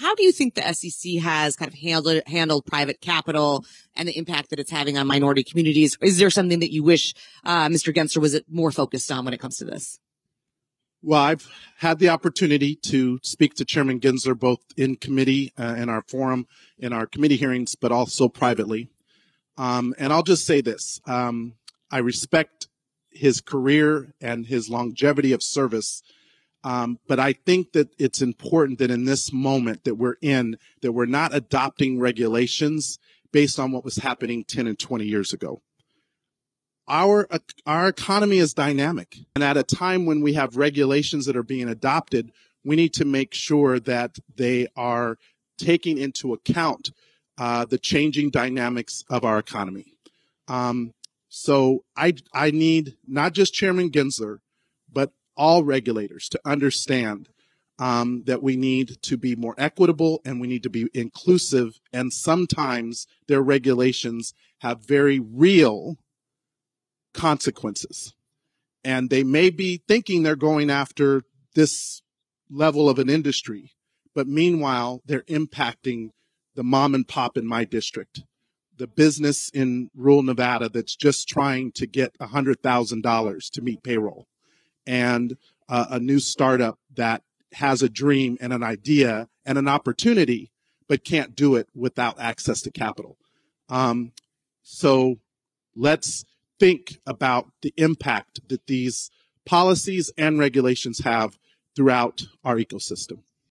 how do you think the SEC has kind of handled private capital and the impact that it's having on minority communities? Is there something that you wish Mr. Gensler was more focused on when it comes to this? Well, I've had the opportunity to speak to Chairman Gensler both in committee in our forum, in our committee hearings, but also privately. And I'll just say this. I respect his career and his longevity of service. But I think that it's important that in this moment that we're in, that we're not adopting regulations based on what was happening 10 and 20 years ago. Our economy is dynamic. And at a time when we have regulations that are being adopted, we need to make sure that they are taking into account the changing dynamics of our economy. So I need not just Chairman Gensler, but all regulators to understand that we need to be more equitable and we need to be inclusive. And sometimes their regulations have very real consequences, and they may be thinking they're going after this level of an industry, but meanwhile they're impacting the mom and pop in my district, the business in rural Nevada that's just trying to get $100,000 to meet payroll, and a new startup that has a dream and an idea and an opportunity but can't do it without access to capital. So let's think about the impact that these policies and regulations have throughout our ecosystem.